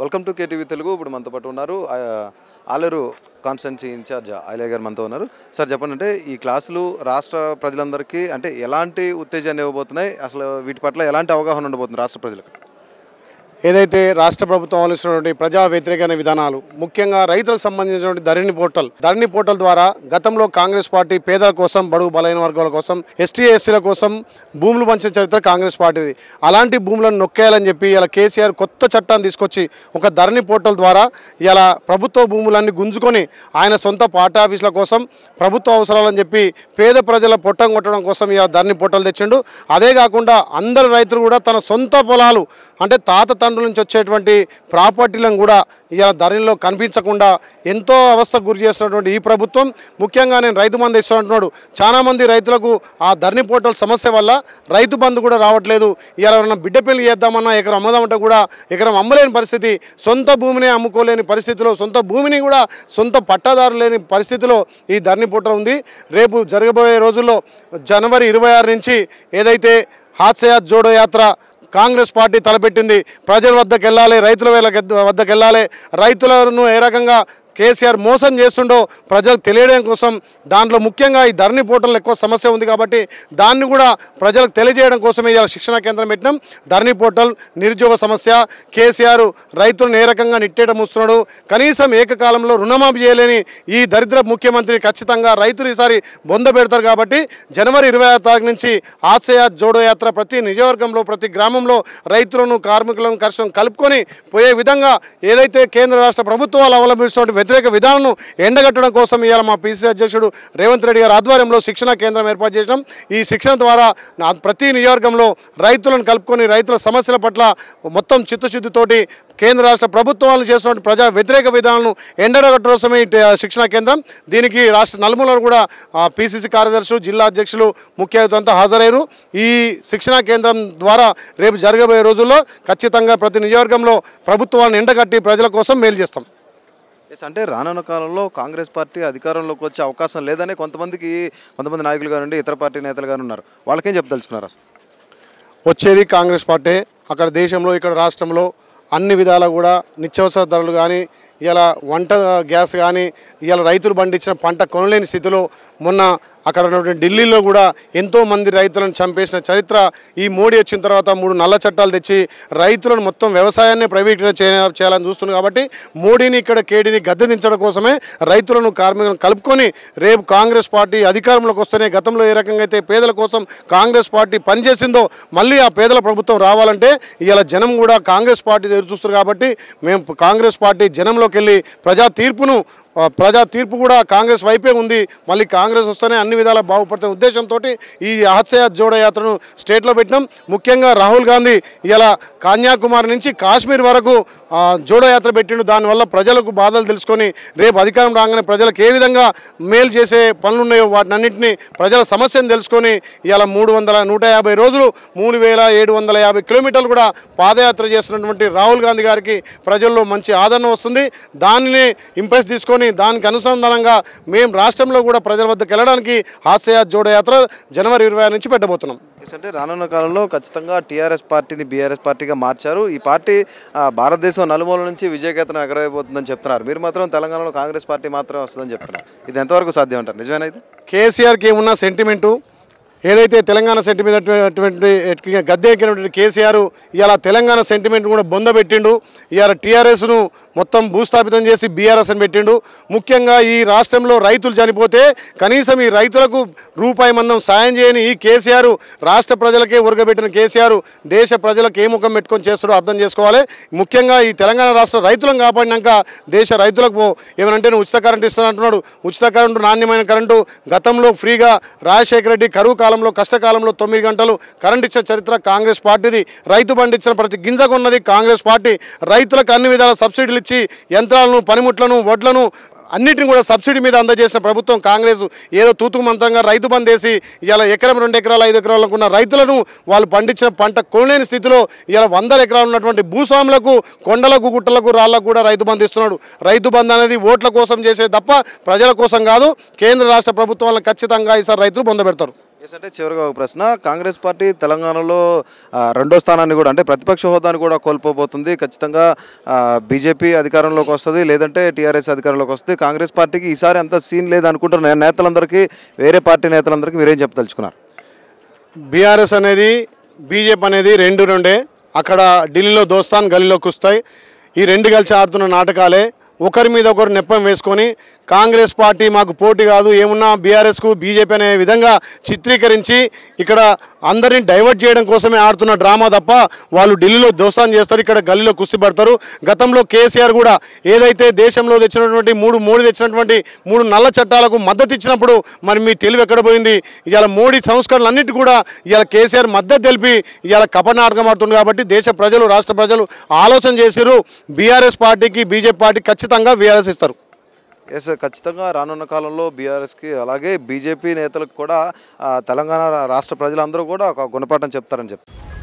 Welcome to కేటీవి Telugu. ఇప్పుడు మనతో పాటు ఉన్నారు ఆలూరు కాన్స్టెన్సీ ఇన్ఛార్జ్ ఐలయ్య గారు మనతో ఉన్నారు। సార్ చెప్పండి, అంటే ఈ క్లాసులు రాష్ట్ర ప్రజలందరికీ అంటే ఎలాంటి ఉత్తేజాన్ని ఇవ్వబోతున్నాయి, అసలు వీటి పట్ల ఎలాంటి అవగాహన ఉండబోతుంది రాష్ట్ర ప్రజలకు? ఏదైతే రాష్ట్ర ప్రభుత్వం ఆలోచిస్తున్నటువంటి ప్రజా వ్యతిరేకమైన విధానాలు, ముఖ్యంగా రైతులకు సంబంధించినటువంటి ధరణి పోర్టల్ ద్వారా గతంలో కాంగ్రెస్ పార్టీ పేదల కోసం, బడుగు బలహీన వర్గాల కోసం, ఎస్టీ ఎస్సీల కోసం భూములు పంచే చరిత్ర కాంగ్రెస్ పార్టీది। అలాంటి భూములను నొక్కేయాలని చెప్పి ఇలా కేసీఆర్ కొత్త చట్టాన్ని తీసుకొచ్చి ఒక ధరణి పోర్టల్ ద్వారా ఇలా ప్రభుత్వ భూములన్నీ గుంజుకొని ఆయన సొంత పార్టీ ఆఫీసుల కోసం, ప్రభుత్వ అవసరాలని చెప్పి పేద ప్రజల పొట్టం కొట్టడం కోసం ఇలా ధరణి పోర్టల్ తెచ్చిండు। అదే కాకుండా అందరు రైతులు కూడా తన సొంత పొలాలు అంటే తాత నుంచి వచ్చేటువంటి ప్రాపర్టీలను కూడా ఇలా ధరణిలో కనిపించకుండా ఎంతో అవస్థకు గురి చేస్తున్నటువంటి ఈ ప్రభుత్వం, ముఖ్యంగా నేను రైతు బంధు ఇస్తున్నట్టున్నాడు। చాలామంది రైతులకు ఆ ధరణి పోర్టల్ సమస్య వల్ల రైతు బంధు కూడా రావట్లేదు। ఇలా ఎవరైనా బిడ్డ పెళ్లి చేద్దామన్నా ఎకరం అమ్మదామంటే కూడా ఎకరం అమ్మలేని పరిస్థితి, సొంత భూమిని అమ్ముకోలేని పరిస్థితిలో, సొంత భూమిని కూడా సొంత పట్టాదారు లేని పరిస్థితిలో ఈ ధరణి పోర్టల్ ఉంది। రేపు జరగబోయే రోజుల్లో జనవరి 26 నుంచి ఏదైతే హాస్యాత్ జోడో యాత్ర కాంగ్రెస్ పార్టీ తలపెట్టింది, ప్రజల వద్దకు వెళ్ళాలి, రైతుల వద్దకు వెళ్ళాలి, రైతులను ఏ రకంగా కేసీఆర్ మోసం చేస్తుండో ప్రజలకు తెలియడం కోసం, దాంట్లో ముఖ్యంగా ఈ ధరణి పోర్టల్ ఎక్కువ సమస్య ఉంది కాబట్టి దాన్ని కూడా ప్రజలకు తెలియజేయడం కోసమే ఇలా శిక్షణా కేంద్రం పెట్టినాం। ధరణి పోర్టల్, నిరుద్యోగ సమస్య, కేసీఆర్ రైతులను ఏ రకంగా నిట్టేట మూస్తున్నాడు, కనీసం ఏకకాలంలో రుణమాఫీ చేయలేని ఈ దరిద్ర ముఖ్యమంత్రి ఖచ్చితంగా రైతులు ఈసారి బొంద పెడతారు కాబట్టి జనవరి 26 నుంచి ఆశయాత్ జోడో యాత్ర ప్రతి నియోజకవర్గంలో, ప్రతి గ్రామంలో రైతులను, కార్మికులను కలుపుకొని పోయే విధంగా ఏదైతే కేంద్ర రాష్ట్ర ప్రభుత్వాలు అవలంబిస్తున్న వ్యతిరేక విధానాలను ఎండగట్టడం కోసం ఇవాళ మా పీసీసీ అధ్యక్షుడు రేవంత్ రెడ్డి గారి ఆధ్వర్యంలో శిక్షణా కేంద్రం ఏర్పాటు చేసినాం। ఈ శిక్షణ ద్వారా ప్రతి నియోజకవర్గంలో రైతులను కలుపుకొని రైతుల సమస్యల పట్ల మొత్తం చిత్తశుద్ధితోటి కేంద్ర రాష్ట్ర ప్రభుత్వాలు చేస్తున్న ప్రజా వ్యతిరేక విధానాలను ఎండగట్టడం కోసమే శిక్షణా కేంద్రం। దీనికి రాష్ట్ర నలుమూలలు కూడా పీసీసీ కార్యదర్శులు, జిల్లా అధ్యక్షులు ముఖ్య అతిథులంతా హాజరయ్యారు। ఈ శిక్షణా కేంద్రం ద్వారా రేపు జరగబోయే రోజుల్లో ఖచ్చితంగా ప్రతి నియోజకవర్గంలో ప్రభుత్వాలను ఎండగట్టి ప్రజల కోసం మేలు చేస్తాం। అంటే రానున్న కాలంలో కాంగ్రెస్ పార్టీ అధికారంలోకి వచ్చే అవకాశం లేదని కొంతమంది నాయకులు కానివ్వండి, ఇతర పార్టీ నేతలు కానీ ఉన్నారు, వాళ్ళకేం చెప్పదలుచుకున్నారు? వచ్చేది కాంగ్రెస్ పార్టీ, అక్కడ దేశంలో, ఇక్కడ రాష్ట్రంలో అన్ని విధాలా కూడా నిత్యావసర ధరలు కానీ, ఇలా వంట గ్యాస్ కానీ, ఇలా రైతులు పండించిన పంట కొనలేని స్థితిలో మొన్న అక్కడ ఉన్నటువంటి ఢిల్లీలో కూడా ఎంతోమంది రైతులను చంపేసిన చరిత్ర ఈ మోడీ వచ్చిన తర్వాత 3 నల్ల చట్టాలు తెచ్చి రైతులను మొత్తం వ్యవసాయాన్ని ప్రైవేటీకరణ చేయాలని చూస్తుంది కాబట్టి మోడీని ఇక్కడ కేడీని గద్దెదించడం కోసమే రైతులను, కార్మికులను కలుపుకొని రేపు కాంగ్రెస్ పార్టీ అధికారంలోకి వస్తేనే గతంలో ఏ రకంగా అయితే పేదల కోసం కాంగ్రెస్ పార్టీ పనిచేసిందో మళ్ళీ ఆ పేదల ప్రభుత్వం రావాలంటే ఇలా జనం కూడా కాంగ్రెస్ పార్టీ ఎదురు చూస్తారు కాబట్టి మేము కాంగ్రెస్ పార్టీ జనంలోకి వెళ్ళి ప్రజా తీర్పు కూడా కాంగ్రెస్ వైపే ఉంది, మళ్ళీ కాంగ్రెస్ వస్తేనే అన్ని విధాలా బాగుపడుతున్న ఉద్దేశంతో ఈ ఆశయాత్ జోడో యాత్రను స్టేట్లో పెట్టినాం। ముఖ్యంగా రాహుల్ గాంధీ ఇలా కన్యాకుమారి నుంచి కాశ్మీర్ వరకు జోడో యాత్ర పెట్టిండు, దానివల్ల ప్రజలకు బాధలు తెలుసుకొని రేపు అధికారం రాగానే ప్రజలకు ఏ విధంగా మేలు చేసే పనులు ఉన్నాయో వాటినన్నింటినీ, ప్రజల సమస్యను తెలుసుకొని ఇలా 150 రోజులు 3750 కిలోమీటర్లు కూడా పాదయాత్ర చేస్తున్నటువంటి రాహుల్ గాంధీ గారికి ప్రజల్లో మంచి ఆదరణ వస్తుంది। దానిని ఇంప్రెస్ తీసుకొని దానికి అనుసంధానంగా మేము రాష్ట్రంలో కూడా ప్రజల వద్దకు వెళ్ళడానికి ఆశయాత్ జోడో యాత్ర జనవరి 26 నుంచి పెట్టబోతున్నాం। అంటే రానున్న కాలంలో ఖచ్చితంగా టీఆర్ఎస్ పార్టీని బీఆర్ఎస్ పార్టీగా మార్చారు, ఈ పార్టీ భారతదేశం నలుమూల నుంచి విజయకేతనం ఎగరవైపోతుందని చెప్తున్నారు, మీరు మాత్రం తెలంగాణలో కాంగ్రెస్ పార్టీ మాత్రమే వస్తుందని చెప్తున్నారు, ఇది ఎంతవరకు సాధ్యం అంటారు? నిజమేనైతే కేసీఆర్కి ఏమున్న సెంటిమెంటు, ఏదైతే తెలంగాణ సెంటిమెంట్ గద్దె ఎక్కినటువంటి కేసీఆర్ ఇలా తెలంగాణ సెంటిమెంట్ కూడా బొంద పెట్టిండు, ఇలా టీఆర్ఎస్ను మొత్తం భూస్థాపితం చేసి బీఆర్ఎస్ అని పెట్టిండు। ముఖ్యంగా ఈ రాష్ట్రంలో రైతులు చనిపోతే కనీసం ఈ రైతులకు రూపాయి మందం సాయం చేయని ఈ కేసీఆర్, రాష్ట్ర ప్రజలకే ఉరగబెట్టిన కేసీఆర్ దేశ ప్రజలకు ఏ ముఖం పెట్టుకొని చేస్తాడో అర్థం చేసుకోవాలి। ముఖ్యంగా ఈ తెలంగాణ రాష్ట్ర రైతులను కాపాడినాక దేశ రైతులకు ఏమనంటే ఉచిత కరెంటు ఇస్తానంటున్నాడు, ఉచిత కరెంటు, నాణ్యమైన కరెంటు, గతంలో ఫ్రీగా రాజశేఖర రెడ్డి కరువు కాలంలో, కష్టకాలంలో 9 గంటలు కరెంట్ ఇచ్చే చరిత్ర కాంగ్రెస్ పార్టీది। రైతు పండించిన ప్రతి గింజకు ఉన్నది కాంగ్రెస్ పార్టీ, రైతులకు అన్ని విధాల సబ్సిడీలు ఇచ్చి యంత్రాలను, పనిముట్లను, వడ్లను అన్నిటిని కూడా సబ్సిడీ మీద అందజేసిన ప్రభుత్వం కాంగ్రెస్। ఏదో తూతు మంత్రంగా రైతు బంద్ వేసి ఇలా ఎకరం, 2 ఎకరాలు 5 ఎకరాలకు ఉన్న రైతులను, వాళ్ళు పండించిన పంట కొనలేని స్థితిలో ఇలా 100 ఎకరాలు ఉన్నటువంటి భూస్వాములకు, కొండలకు, గుట్టలకు, రాళ్లకు కూడా రైతు బంద్ ఇస్తున్నాడు। రైతు బంద్ అనేది ఓట్ల కోసం చేసే తప్ప ప్రజల కోసం కాదు। కేంద్ర రాష్ట్ర ప్రభుత్వాలను ఖచ్చితంగా ఈసారి రైతులు బొంద పెడతారు। ఎస్ అంటే చివరగా ఒక ప్రశ్న, కాంగ్రెస్ పార్టీ తెలంగాణలో రెండో స్థానాన్ని కూడా అంటే ప్రతిపక్ష హోదాను కూడా కోల్పోబోతుంది. ఖచ్చితంగా బీజేపీ అధికారంలోకి వస్తుంది, లేదంటే టీఆర్ఎస్ అధికారంలోకి వస్తుంది. కాంగ్రెస్ పార్టీకి ఈసారి అంత సీన్ లేదనుకుంటున్న నేతలందరికీ, వేరే పార్టీ నేతలందరికీ మీరేం చెప్పదలుచుకున్నారు? బీఆర్ఎస్ అనేది బీజేపీ అనేది రెండే. అక్కడ ఢిల్లీలో దోస్తాన్, గల్లీలో కుస్తాయి. ఈ రెండు కలిసి ఆడుతున్న నాటకాలే. ఒకరి మీద ఒకరు నెప్పం వేసుకొని కాంగ్రెస్ పార్టీ మాకు పోటీ కాదు, ఏమున్నా బీఆర్ఎస్కు బీజేపీ అనే విధంగా చిత్రీకరించి ఇక్కడ అందరినీ డైవర్ట్ చేయడం కోసమే ఆడుతున్న డ్రామా తప్ప, వాళ్ళు ఢిల్లీలో దోస్తాన్ చేస్తారు, ఇక్కడ గల్లీలో కుస్తీ పడతారు. గతంలో కేసీఆర్ కూడా ఏదైతే దేశంలో తెచ్చినటువంటి మూడు నల్ల చట్టాలకు మద్దతు ఇచ్చినప్పుడు మరి మీ తెలివి ఎక్కడ పోయింది? ఇవాళ మోడీ సంస్కరణలన్నిటి కూడా ఇవాళ కేసీఆర్ మద్దతు తెలిపి ఇవాళ కపటనాటకం ఆడుతుంది. కాబట్టి దేశ ప్రజలు, రాష్ట్ర ప్రజలు ఆలోచన చేశారు, బీఆర్ఎస్ పార్టీకి బీజేపీ పార్టీ ఖచ్చితంగా వీఆర్ఎస్ ఇస్తారు. ఎస్, ఖచ్చితంగా రానున్న కాలంలో బీఆర్ఎస్కి అలాగే బీజేపీ నేతలకు కూడా తెలంగాణ రాష్ట్ర ప్రజలందరూ కూడా ఒక గుణపాఠం చెప్తారని చెప్తారు.